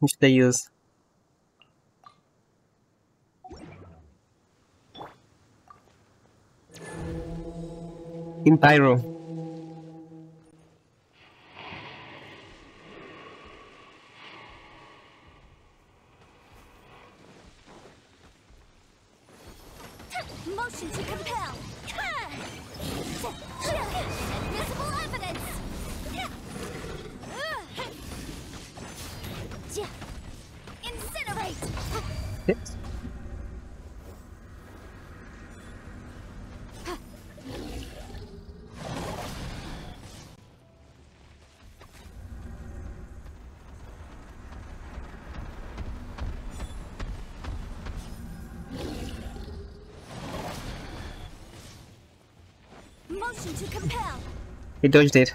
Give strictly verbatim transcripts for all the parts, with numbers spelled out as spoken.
which they use. In Pyro. Motion to compel. Admissible evidence. Incinerate. Yes. Motion to compel. He dodged it.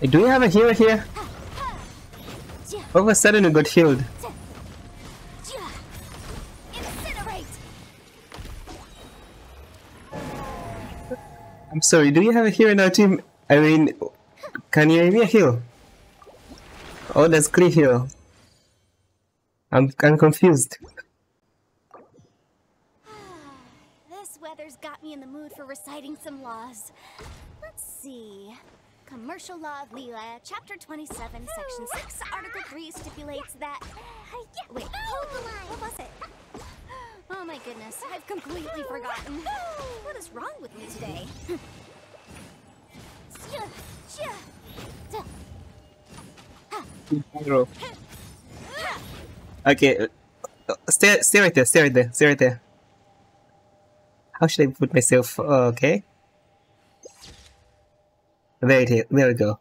Hey, do we have a hero here? All of a sudden we got healed. I'm sorry, do we have a hero in our team? I mean, can you be a hero? Oh, that's Kree hero. I'm, I'm confused. This weather's got me in the mood for reciting some laws. Let's see. Commercial Law of Leela, Chapter twenty-seven, Section six, Article three stipulates that... Wait, hold the line. What was it? Oh my goodness, I've completely forgotten. What is wrong with me today? Okay, stay, stay right there, stay right there, stay right there. How should I put myself? Oh, okay. There it is, there we go.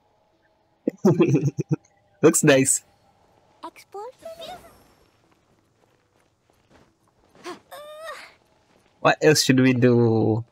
Looks nice. Export? What else should we do?